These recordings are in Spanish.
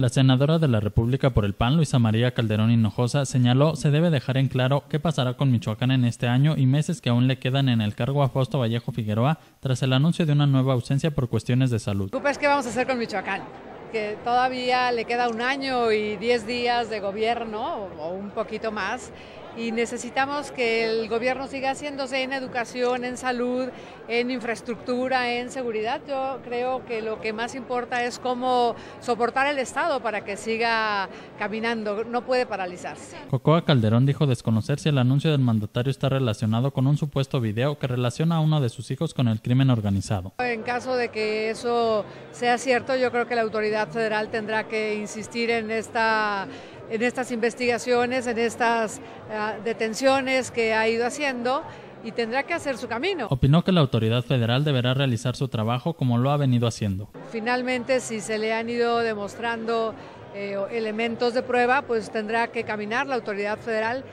La senadora de la República por el PAN, Luisa María Calderón Hinojosa, señaló se debe dejar en claro qué pasará con Michoacán en este año y meses que aún le quedan en el cargo a Fausto Vallejo Figueroa tras el anuncio de una nueva ausencia por cuestiones de salud. ¿Qué vamos a hacer con Michoacán? Que todavía le queda 1 año y 10 días de gobierno o un poquito más, y necesitamos que el gobierno siga haciéndose en educación, en salud, en infraestructura, en seguridad. Yo creo que lo que más importa es cómo soportar el Estado para que siga caminando, no puede paralizarse. Cocoa Calderón dijo desconocer si el anuncio del mandatario está relacionado con un supuesto video que relaciona a uno de sus hijos con el crimen organizado. En caso de que eso sea cierto, yo creo que la autoridad federal tendrá que insistir en estas investigaciones, en estas detenciones que ha ido haciendo, y tendrá que hacer su camino. Opinó que la autoridad federal deberá realizar su trabajo como lo ha venido haciendo. Finalmente, si se le han ido demostrando elementos de prueba, pues tendrá que caminar la autoridad federal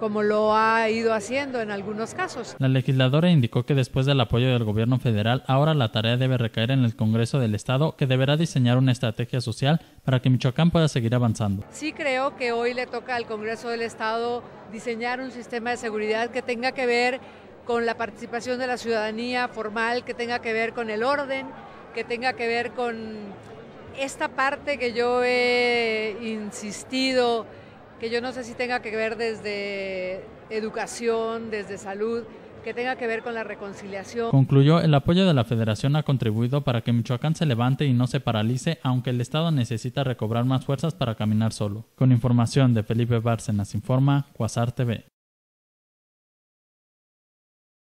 como lo ha ido haciendo en algunos casos. La legisladora indicó que después del apoyo del gobierno federal, ahora la tarea debe recaer en el Congreso del Estado, que deberá diseñar una estrategia social para que Michoacán pueda seguir avanzando. Sí creo que hoy le toca al Congreso del Estado diseñar un sistema de seguridad que tenga que ver con la participación de la ciudadanía formal, que tenga que ver con el orden, que tenga que ver con esta parte que yo he insistido, que yo no sé si tenga que ver desde educación, desde salud, que tenga que ver con la reconciliación. Concluyó, el apoyo de la Federación ha contribuido para que Michoacán se levante y no se paralice, aunque el Estado necesita recobrar más fuerzas para caminar solo. Con información de Felipe Bárcenas, informa Cuasar TV.